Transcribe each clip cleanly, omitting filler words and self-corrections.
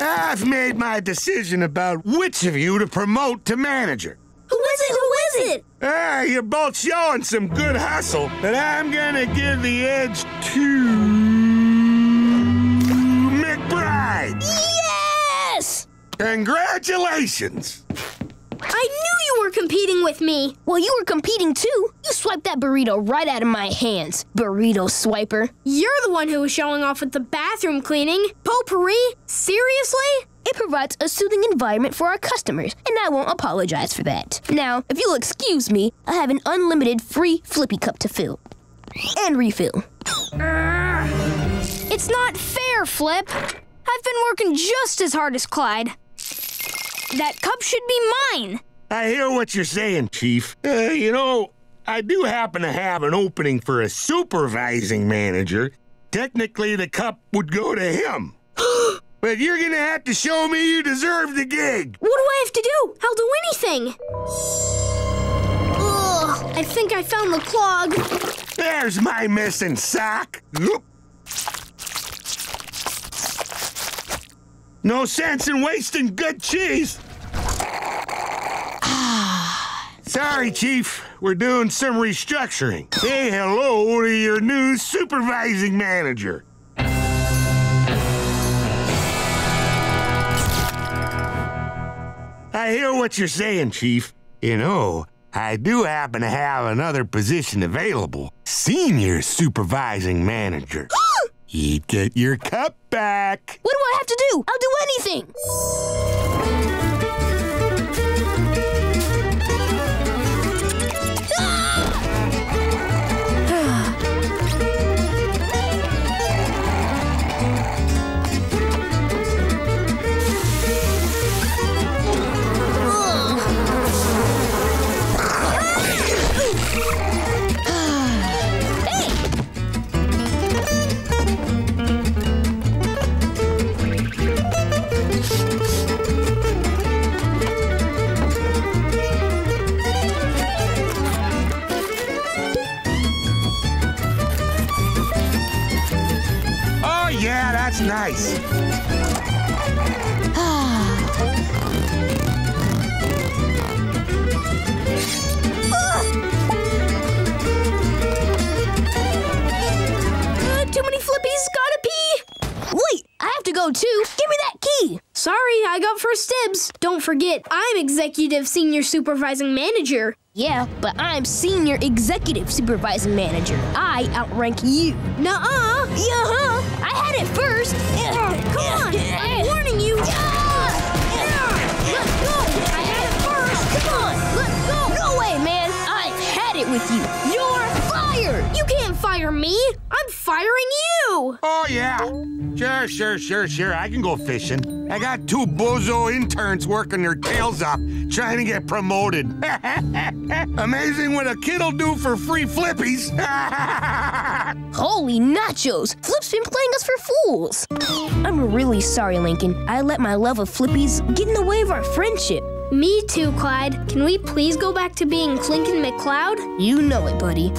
I've made my decision about which of you to promote to manager. Who is it? Who is it? Ah, you're both showing some good hustle, but I'm gonna give the edge to McBride. Yes! Congratulations! I knew you were competing with me. Well, you were competing too. You swiped that burrito right out of my hands, burrito swiper. You're the one who was showing off with the bathroom cleaning. Potpourri? Seriously? It provides a soothing environment for our customers, and I won't apologize for that. Now, if you'll excuse me, I have an unlimited free Flippy cup to fill. And refill. It's not fair, Flip. I've been working just as hard as Clyde. That cup should be mine. I hear what you're saying, Chief. You know, I do happen to have an opening for a supervising manager. Technically, the cup would go to him. But you're gonna have to show me you deserve the gig. What do I have to do? I'll do anything. Ugh, I think I found the clog. There's my missing sock. Look. No sense in wasting good cheese. Sorry, Chief. We're doing some restructuring. Say hello to your new supervising manager. I hear what you're saying, Chief. You know, I do happen to have another position available. Senior supervising manager. You get your cup back. What do I have to do? I'll do anything. That's nice. Too many flippies, gotta pee. Wait, I have to go too. Give me that key. Sorry, I got first dibs. Don't forget, I'm executive senior supervising manager. Yeah, but I'm senior executive supervising manager. I outrank you. Nuh-uh. Yeah-huh. I had it first. Come on. I'm warning you. Let's go. I had it first. Come on. Let's go. No way, man. I had it with you. You're fired. You can't fire me. I'm firing you. Oh, yeah. Sure. I can go fishing. I got two bozo interns working their tails off, trying to get promoted. Amazing what a kid'll do for free flippies. Holy nachos! Flip's been playing us for fools. I'm really sorry, Lincoln. I let my love of flippies get in the way of our friendship. Me too, Clyde. Can we please go back to being Clinkin' McCloud? You know it, buddy.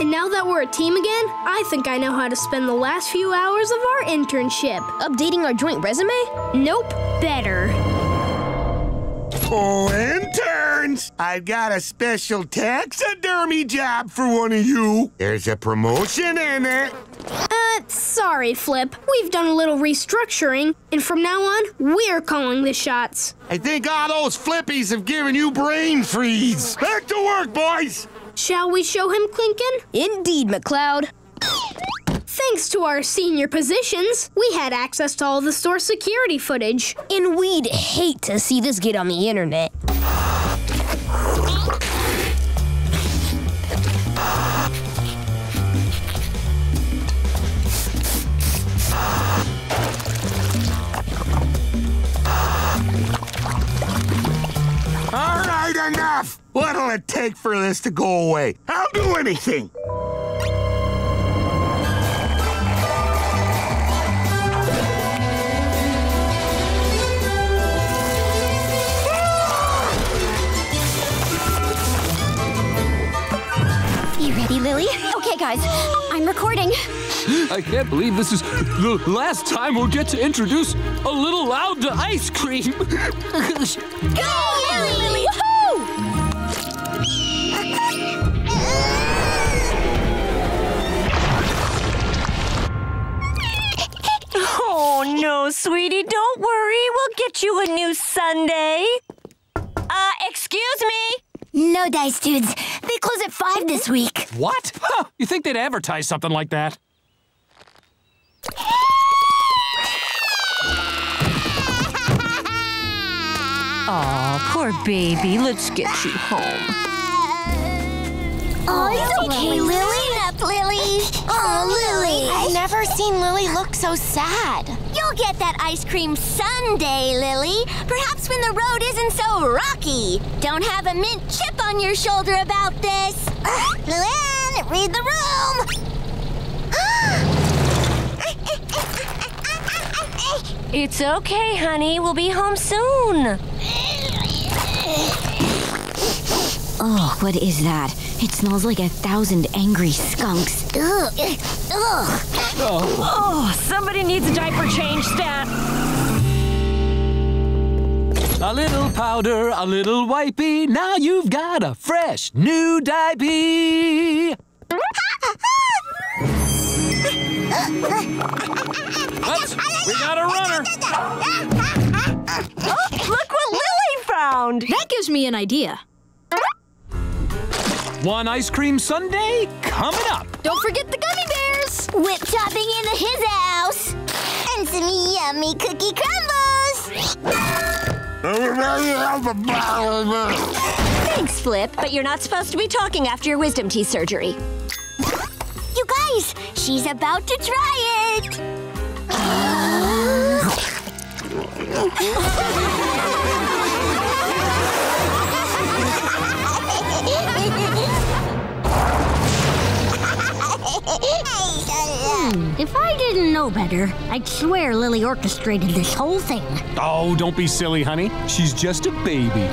And now that we're a team again, I think I know how to spend the last few hours of our internship. Updating our joint resume? Nope, better. Oh, interns! I've got a special taxidermy job for one of you. There's a promotion in it. Sorry, Flip. We've done a little restructuring, and from now on, we're calling the shots. I think all those flippies have given you brain freeze. Back to work, boys! Shall we show him, Clinkin? Indeed, McCloud. Thanks to our senior positions, we had access to all the store security footage. And we'd hate to see this get on the internet. All right, enough! What'll it take for this to go away? I'll do anything! You ready, Lily? Okay, guys. guys. I'm recording. I can't believe this is the last time we'll get to introduce a Little Loud to ice cream. Go, Lily! Lily! Oh, no, sweetie, don't worry. We'll get you a new sundae. Excuse me? No dice, dudes. They close at 5 this week. What? Huh. You think they'd advertise something like that? Aw, poor baby. Let's get you home. Oh, it's okay, Lily. Lily. Oh, Lily. I've never seen Lily look so sad. You'll get that ice cream sundae, Lily. Perhaps when the road isn't so rocky. Don't have a mint chip on your shoulder about this. Lillian, read the room. It's okay, honey. We'll be home soon. Oh, what is that? It smells like 1,000 angry skunks. Ugh. Ugh. Oh, somebody needs a diaper change, stat. A little powder, a little wipey. Now you've got a fresh new diaper. Oops, we got a runner. Oh, look what Lily found. That gives me an idea. One ice cream sundae coming up. Don't forget the gummy bears. Whip topping into his house. And some yummy cookie crumbles. Thanks, Flip, but you're not supposed to be talking after your wisdom teeth surgery. You guys, she's about to try it. If I didn't know better, I'd swear Lily orchestrated this whole thing. Oh, don't be silly, honey. She's just a baby.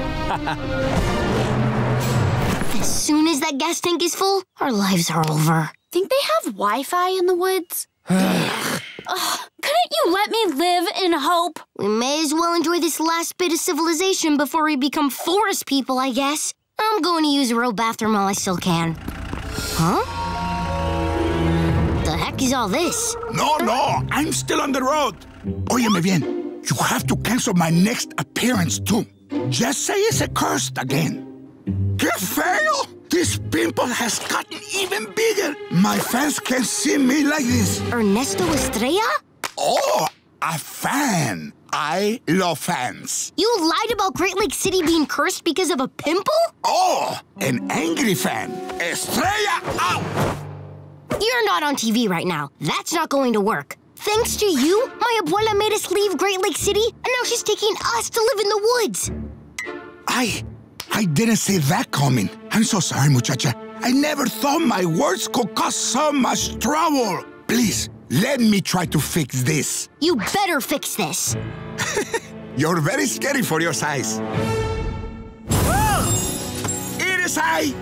As soon as that gas tank is full, our lives are over. Think they have Wi-Fi in the woods? Couldn't you let me live in hope? We may as well enjoy this last bit of civilization before we become forest people, I guess. I'm going to use a real bathroom while I still can. Huh? Is all this? No, no, I'm still on the road. Óyeme bien, you have to cancel my next appearance too. Just say it's a curse again. Que feo! This pimple has gotten even bigger. My fans can't see me like this. Ernesto Estrella? Oh, a fan. I love fans. You lied about Great Lake City being cursed because of a pimple? Oh, an angry fan. Estrella out! You're not on TV right now. That's not going to work. Thanks to you, my abuela made us leave Great Lake City, and now she's taking us to live in the woods. I didn't see that coming. I'm so sorry, muchacha. I never thought my words could cause so much trouble. Please, let me try to fix this. You better fix this. You're very scary for your size. I,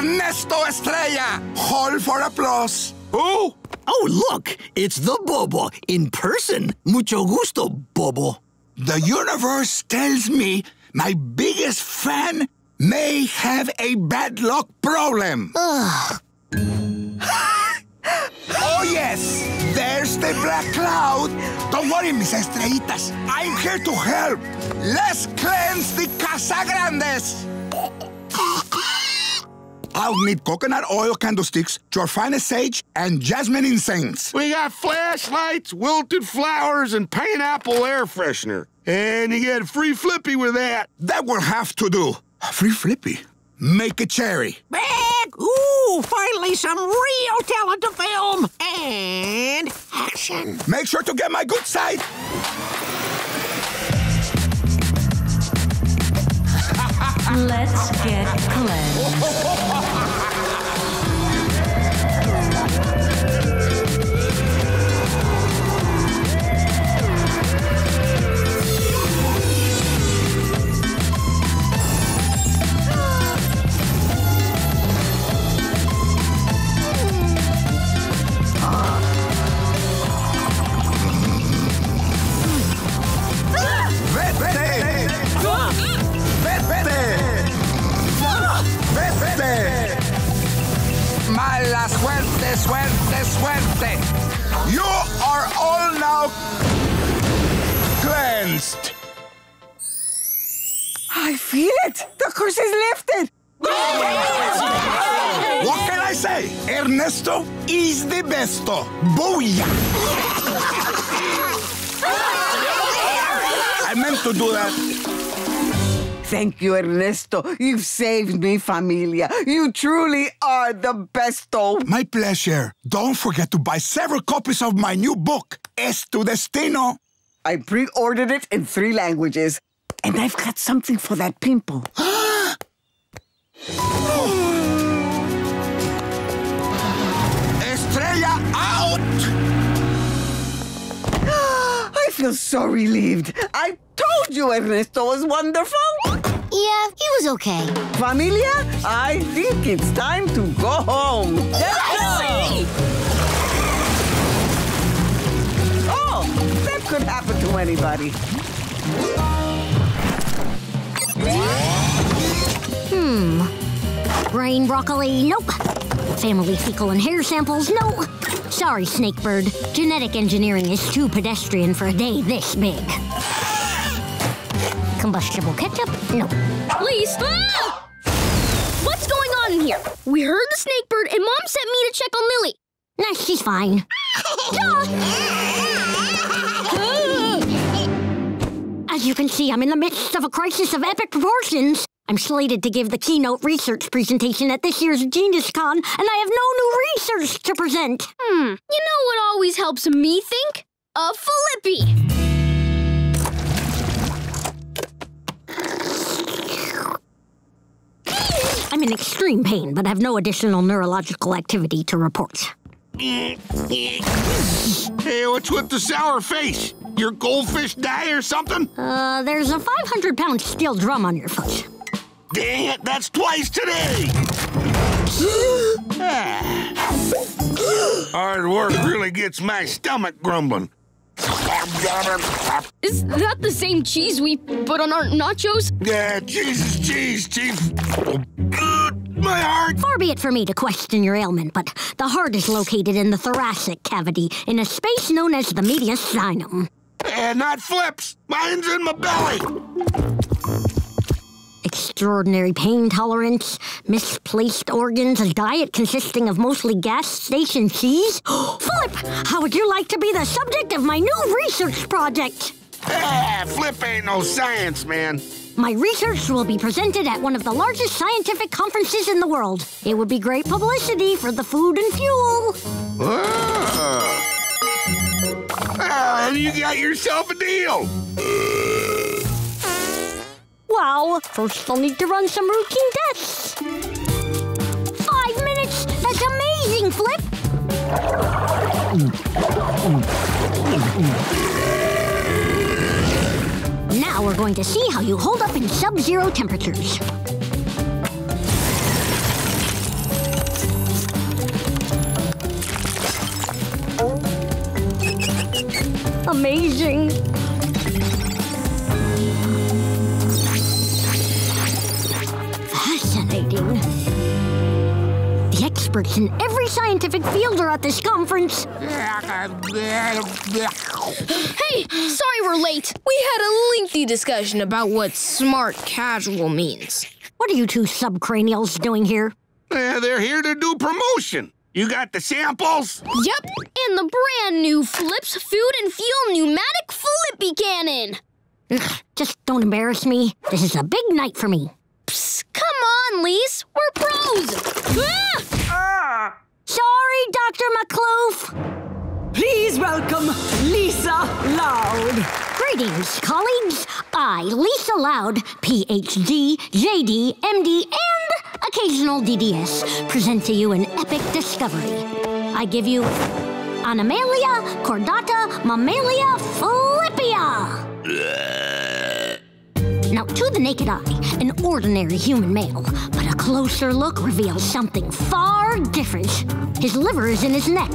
Ernesto Estrella, hall for applause. Oh, oh, look, it's the Bobo in person. Mucho gusto, Bobo. The universe tells me my biggest fan may have a bad luck problem. Ugh. Oh, yes, there's the black cloud. Don't worry, mis estrellitas. I'm here to help. Let's cleanse the Casa Grandes. I'll need coconut oil candlesticks, your finest sage, and jasmine incense. We got flashlights, wilted flowers, and pineapple air freshener. And you get a free Flippy with that. That will have to do. A free Flippy? Make a cherry. Back! Ooh, finally some real talent to film. And action. Make sure to get my good side. Let's get cleansed. Suerte, suerte! You are all now cleansed! I feel it! The curse is lifted! What can I say? Ernesto is the besto! Booyah! I meant to do that. Thank you, Ernesto. You've saved me, familia. You truly are the besto. My pleasure. Don't forget to buy several copies of my new book, Es tu Destino. I pre-ordered it in 3 languages. And I've got something for that pimple. Estrella out! I feel so relieved. I told you Ernesto was wonderful. Yeah, he was okay. Familia, I think it's time to go home. Let's go! Oh, that could happen to anybody. Brain broccoli, nope. Family fecal and hair samples, no. Sorry, Snakebird. Genetic engineering is too pedestrian for a day this big. Combustible ketchup? No. Lisa! What's going on in here? We heard the Snakebird and Mom sent me to check on Lily. Nah, she's fine. As you can see, I'm in the midst of a crisis of epic proportions. I'm slated to give the keynote research presentation at this year's Genius Con, and I have no new research to present. You know what always helps me think? A Filippi! I'm in extreme pain, but have no additional neurological activity to report. Hey, what's with the sour face? Your goldfish die or something? There's a 500-pound steel drum on your foot. Dang it, that's twice today! Hard work really gets my stomach grumbling. Is that the same cheese we put on our nachos? Yeah, cheese is cheese, Chief. My heart! Far be it for me to question your ailment, but the heart is located in the thoracic cavity in a space known as the mediastinum. And not Flip's! Mine's in my belly! Extraordinary pain tolerance, misplaced organs, a diet consisting of mostly gas station cheese. Flip, how would you like to be the subject of my new research project? Flip ain't no science, man. My research will be presented at one of the largest scientific conferences in the world. It would be great publicity for the food and fuel. And you got yourself a deal. Wow, first I'll need to run some routine tests. 5 minutes, that's amazing, Flip. Now we're going to see how you hold up in sub-zero temperatures. Amazing. The experts in every scientific field are at this conference. Hey, sorry we're late. We had a lengthy discussion about what smart casual means. What are you two subcranials doing here? They're here to do promotion. You got the samples? Yep, and the brand new Flip's Food and Fuel Pneumatic Flippy Cannon. Just don't embarrass me. This is a big night for me. Psst, come on, Lise. We're pros! Sorry, Dr. McCloof. Please welcome Lisa Loud. Greetings, colleagues. I, Lisa Loud, PhD, JD, MD, and occasional DDS, present to you an epic discovery. I give you Animalia cordata Mammalia flippia. Now, to the naked eye, an ordinary human male, but a closer look reveals something far different. His liver is in his neck.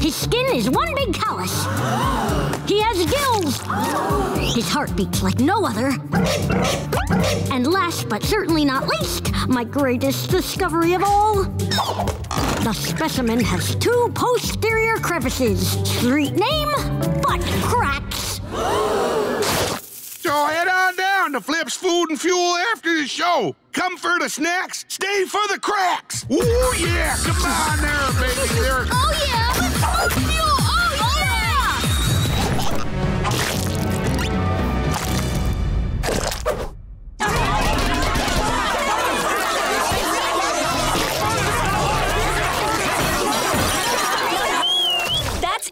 His skin is one big callus. He has gills. His heart beats like no other. And last but certainly not least, my greatest discovery of all, The specimen has two posterior crevices. Street name, butt cracks. So head on down to Flip's Food and Fuel after the show. Come for the snacks, stay for the cracks. Ooh, yeah, come on there, baby. There. Oh, yeah, Flip's Food and Fuel.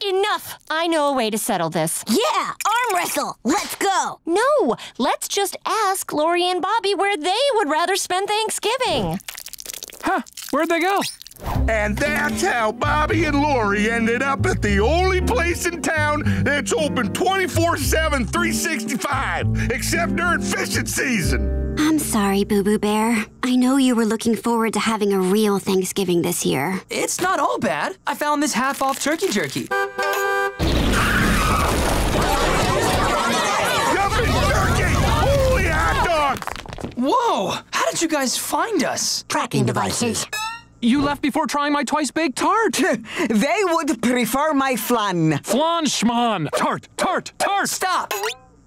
Enough! I know a way to settle this. Yeah! Arm wrestle! Let's go! No! Let's just ask Lori and Bobby where they would rather spend Thanksgiving. Huh? Where'd they go? And that's how Bobby and Lori ended up at the only place in town that's open 24/7, 365, except during fishing season. I'm sorry, Boo-Boo Bear. I know you were looking forward to having a real Thanksgiving this year. It's not all bad. I found this half-off turkey jerky. Jumping turkey! Holy hot dog! Whoa! How did you guys find us? Tracking devices. You left before trying my twice-baked tart. They would prefer my flan. Flan, schman. Tart, tart, tart. Stop.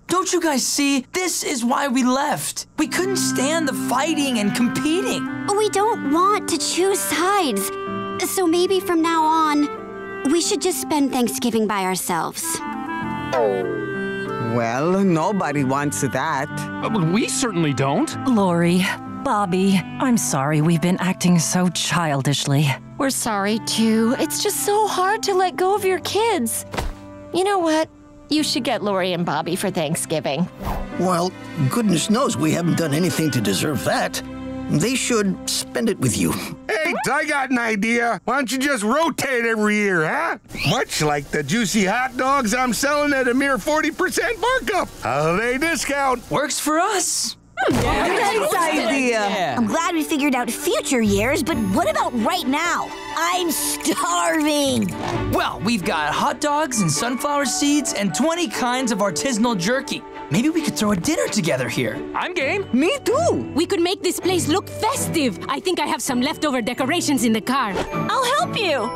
Don't you guys see? This is why we left. We couldn't stand the fighting and competing. We don't want to choose sides. So maybe from now on, we should just spend Thanksgiving by ourselves. Well, nobody wants that. We certainly don't. Lori. Bobby, I'm sorry we've been acting so childishly. We're sorry, too. It's just so hard to let go of your kids. You know what? You should get Lori and Bobby for Thanksgiving. Well, goodness knows we haven't done anything to deserve that. They should spend it with you. Hey, I got an idea. Why don't you just rotate every year, huh? Much like the juicy hot dogs I'm selling at a mere 40% markup. Holiday discount. Works for us. Nice idea. Yeah. I'm glad we figured out future years, but what about right now? I'm starving. Well, we've got hot dogs and sunflower seeds and 20 kinds of artisanal jerky. Maybe we could throw a dinner together here. I'm game. Me too. We could make this place look festive. I think I have some leftover decorations in the car. I'll help you.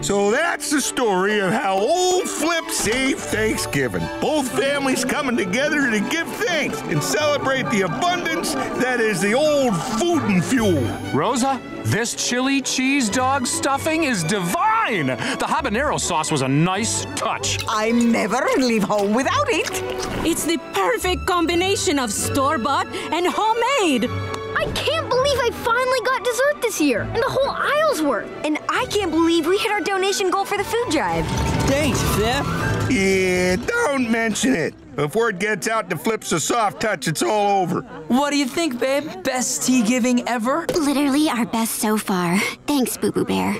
So that's the story of how old Flip saved Thanksgiving. Both families coming together to give thanks and celebrate the abundance that is the old food and fuel. Rosa, this chili cheese dog stuffing is divine. The habanero sauce was a nice touch. I never leave home without it. It's the perfect combination of store-bought and homemade. I can't believe I finally got dessert this year, and the whole aisle's worth. And I can't believe we hit our donation goal for the food drive. Thanks, Flip. Yeah, don't mention it. Before it gets out to Flip's a soft touch, it's all over. What do you think, babe? Best tea giving ever? Literally our best so far. Thanks, Boo-Boo Bear.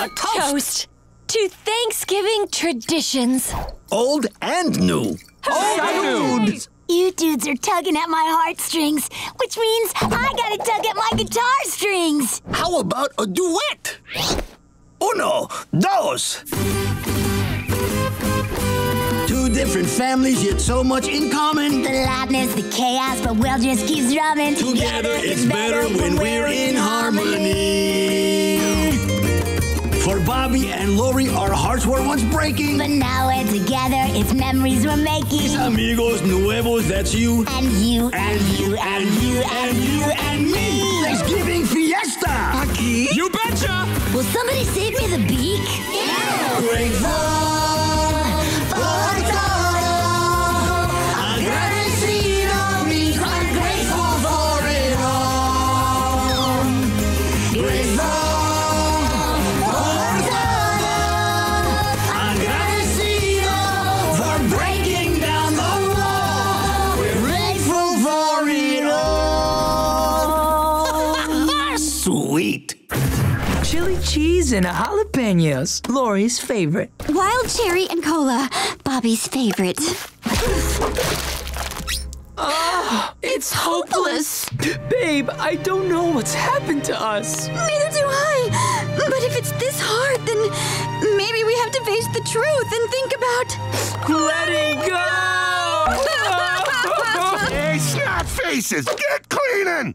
A toast to Thanksgiving traditions. Old and new. Old and new. You dudes are tugging at my heartstrings, which means I gotta tug at my guitar strings. How about a duet? Uno, dos. Two different families, yet so much in common. The loudness, the chaos, but we'll just keep drumming. Together it's better when we're in harmony. For Bobby and Lori, our hearts were once breaking. But now we're together, it's memories we're making. Mis amigos nuevos, that's you. And you. And you, and you, and you, and me. Thanksgiving fiesta. Aquí. You betcha. Will somebody save me the beak? Yeah. Grateful for todo. Agradecido me. I'm grateful for it all. Grateful. Chili cheese and jalapenos, Lori's favorite. Wild cherry and cola, Bobby's favorite. Oh, it's hopeless. Babe, I don't know what's happened to us. Neither do I. But if it's this hard, then maybe we have to face the truth and think about... letting go! Hey, snap faces, get cleaning!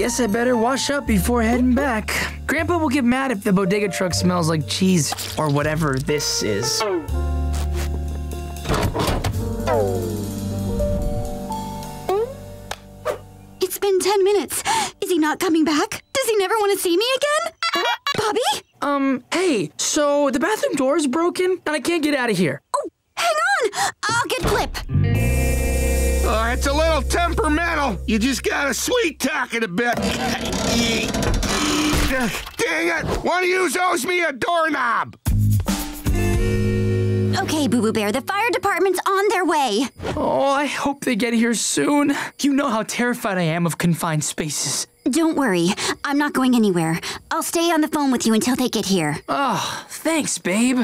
Guess I better wash up before heading back. Grandpa will get mad if the bodega truck smells like cheese or whatever this is. It's been 10 minutes. Is he not coming back? Does he never want to see me again? Bobby? Hey, so the bathroom door is broken and I can't get out of here. Oh, hang on! I'll get Flip. Oh, it's a little temperamental. You just gotta sweet-talk it a bit. Dang it! One of you owes me a doorknob! Okay, Boo-Boo Bear, the fire department's on their way. Oh, I hope they get here soon. You know how terrified I am of confined spaces. Don't worry. I'm not going anywhere. I'll stay on the phone with you until they get here. Oh, thanks, babe.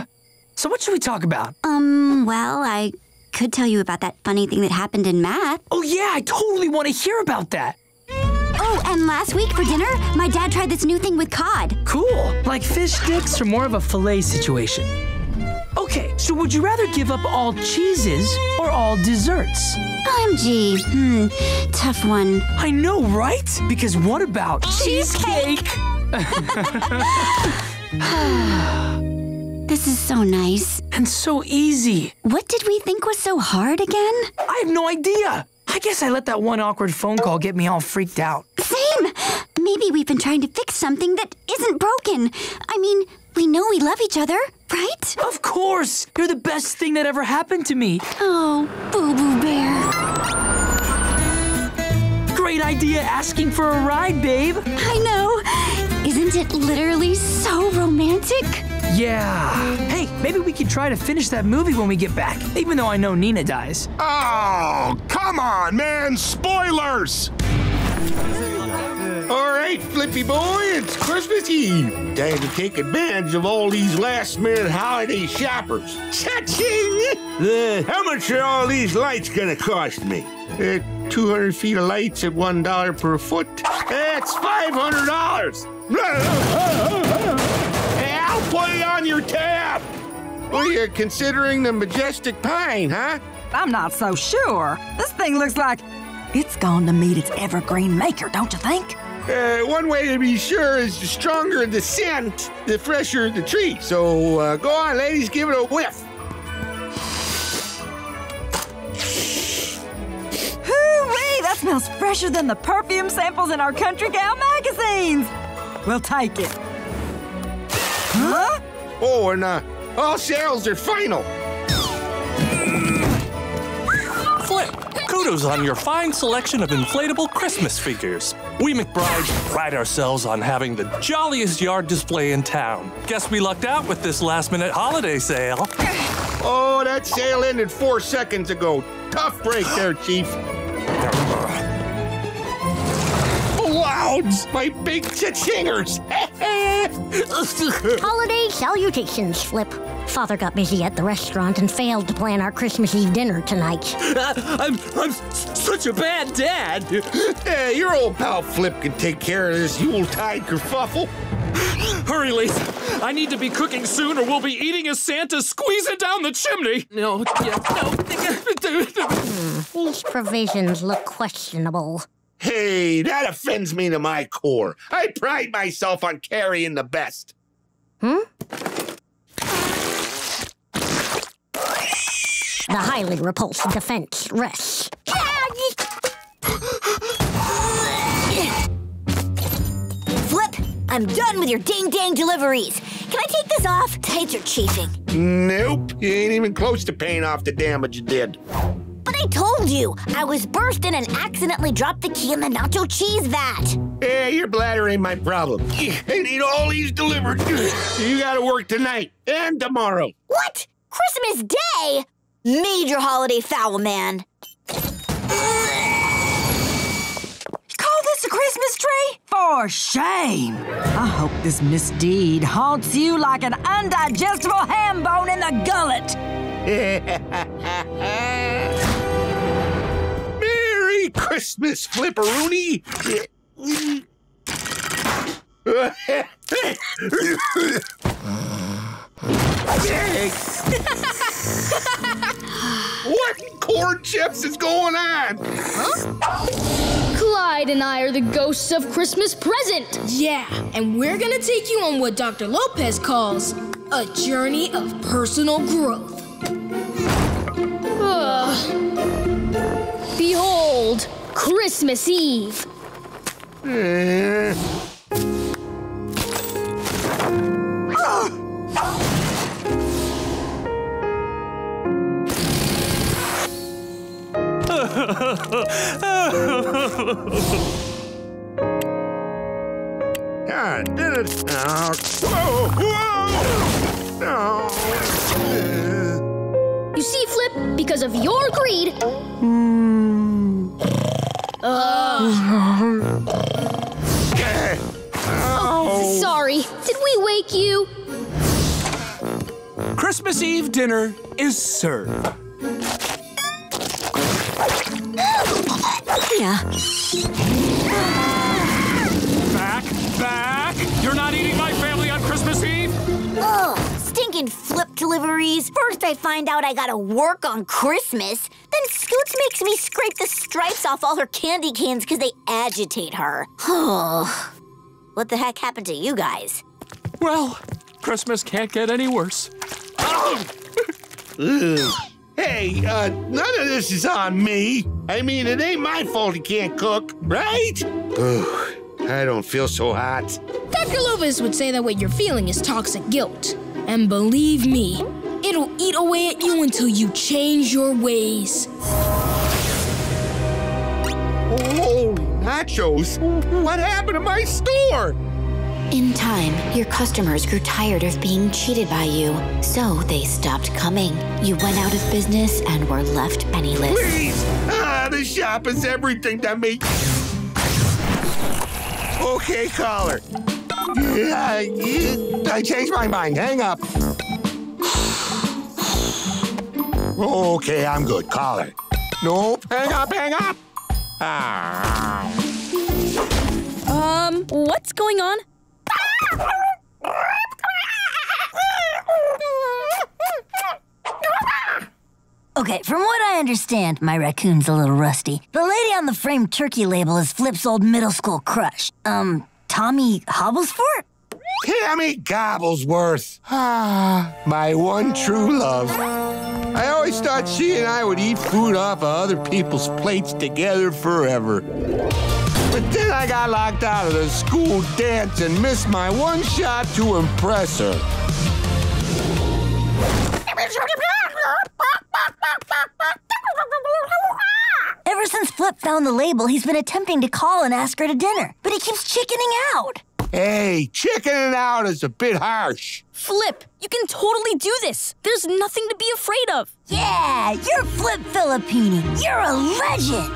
So what should we talk about? Well, I could tell you about that funny thing that happened in math. Oh, yeah, I totally want to hear about that. Oh, and last week for dinner, my dad tried this new thing with cod. Cool. Like fish sticks or more of a fillet situation. Okay, so would you rather give up all cheeses or all desserts? OMG, tough one. I know, right? Because what about cheesecake? This is so nice. And so easy. What did we think was so hard again? I have no idea. I guess I let that one awkward phone call get me all freaked out. Same. Maybe we've been trying to fix something that isn't broken. I mean, we know we love each other, right? Of course! You're the best thing that ever happened to me. Oh, Boo-Boo Bear. Great idea asking for a ride, babe. I know. Isn't it literally so romantic? Yeah. Hey, maybe we could try to finish that movie when we get back, even though I know Nina dies. Oh, come on, man. Spoilers! All right, Flippy boy, it's Christmas Eve. Time to take advantage of all these last-minute holiday shoppers. Cha-ching! How much are all these lights gonna cost me? 200 feet of lights at $1 per foot? That's $500! Hey, I'll put it on your tab! Well, you're considering the majestic pine, huh? I'm not so sure. This thing looks like it's going to meet its evergreen maker, don't you think? One way to be sure is the stronger the scent, the fresher the tree. So go on, ladies, give it a whiff. Hooray, that smells fresher than the perfume samples in our country gal magazines. We'll take it. Huh? Oh, and all sales are final. Flip. Kudos on your fine selection of inflatable Christmas figures. We McBrides pride ourselves on having the jolliest yard display in town. Guess we lucked out with this last-minute holiday sale. Oh, that sale ended 4 seconds ago. Tough break there, Chief. Louds, my big cha-chingers. Holiday salutations, Flip. Father got busy at the restaurant and failed to plan our Christmas Eve dinner tonight. I'm such a bad dad. Yeah, your old pal Flip can take care of this Yuletide kerfuffle. Hurry, Lisa. I need to be cooking soon or we'll be eating a Santa squeezing down the chimney. No, yeah, no. These provisions look questionable. Hey, that offends me to my core. I pride myself on carrying the best. The highly repulsed defense rests. Flip, I'm done with your ding-dang deliveries. Can I take this off? Tights are chafing. Nope, you ain't even close to paying off the damage you did. But I told you, I was bursting and accidentally dropped the key in the nacho cheese vat. Hey, your bladder ain't my problem. I need all these delivered. You gotta work tonight and tomorrow. What? Christmas Day? Major holiday foul, man. Call this a Christmas tree? For shame. I hope this misdeed haunts you like an undigestible ham bone in the gullet. Merry Christmas, Flipperoonie. What in corn chips is going on? Huh? Clyde and I are the ghosts of Christmas present. Yeah, and we're gonna take you on what Dr. Lopez calls a journey of personal growth. Behold, Christmas Eve. I did it. Whoa, whoa. No. You see, Flip, because of your greed. Oh, sorry. Did we wake you? Christmas Eve dinner is served. Yeah. Back! You're not eating my family on Christmas Eve? Ugh, stinking Flip deliveries. First I find out I gotta work on Christmas. Then Scoots makes me scrape the stripes off all her candy cans because they agitate her. Oh, what the heck happened to you guys? Well, Christmas can't get any worse. Hey, none of this is on me. I mean, it ain't my fault he can't cook, right? Ugh, I don't feel so hot. Dr. Lopez would say that what you're feeling is toxic guilt. And believe me, it'll eat away at you until you change your ways. Oh, nachos. What happened to my store? In time, your customers grew tired of being cheated by you, so they stopped coming. You went out of business and were left penniless. Please! The shop is everything to me. Okay, caller. I changed my mind. Hang up. Okay, I'm good. Caller. Nope. Hang up, hang up. What's going on? Okay, from what I understand, my raccoon's a little rusty. The lady on the framed turkey label is Flip's old middle school crush. Tammy Gobblesworth? Tammy Gobblesworth. Ah, my one true love. I always thought she and I would eat food off of other people's plates together forever. But then I got locked out of the school dance and missed my one shot to impress her. Ever since Flip found the label, he's been attempting to call and ask her to dinner, but he keeps chickening out. Hey, chickening out is a bit harsh. Flip, you can totally do this. There's nothing to be afraid of. Yeah, you're Flip Filippini. You're a legend.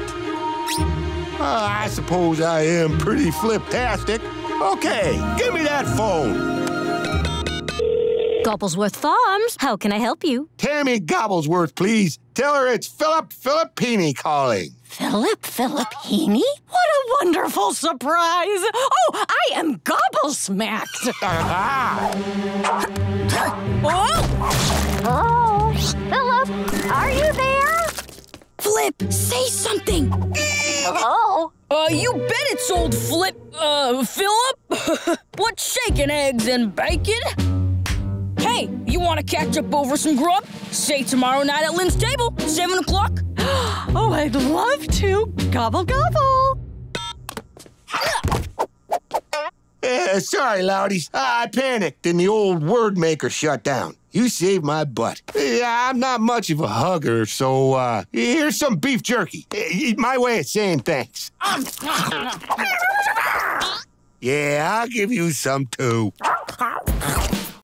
I suppose I am pretty fliptastic. Okay, give me that phone. Gobblesworth Farms, how can I help you? Tammy Gobblesworth, please. Tell her it's Philip Filippini calling. Philip Filippini? What a wonderful surprise! Oh, I am gobblesmacked. Oh, Philip, are you there? Flip, say something! Hello? You bet it's old Flip, Philip? What's shaking eggs and bacon? Hey, you want to catch up over some grub? Say tomorrow night at Lynn's table, 7 o'clock. Oh, I'd love to. Gobble, gobble. Sorry, Loudies. I panicked and the old word maker shut down. You saved my butt. Yeah, I'm not much of a hugger, so here's some beef jerky. My way of saying thanks. Yeah, I'll give you some too.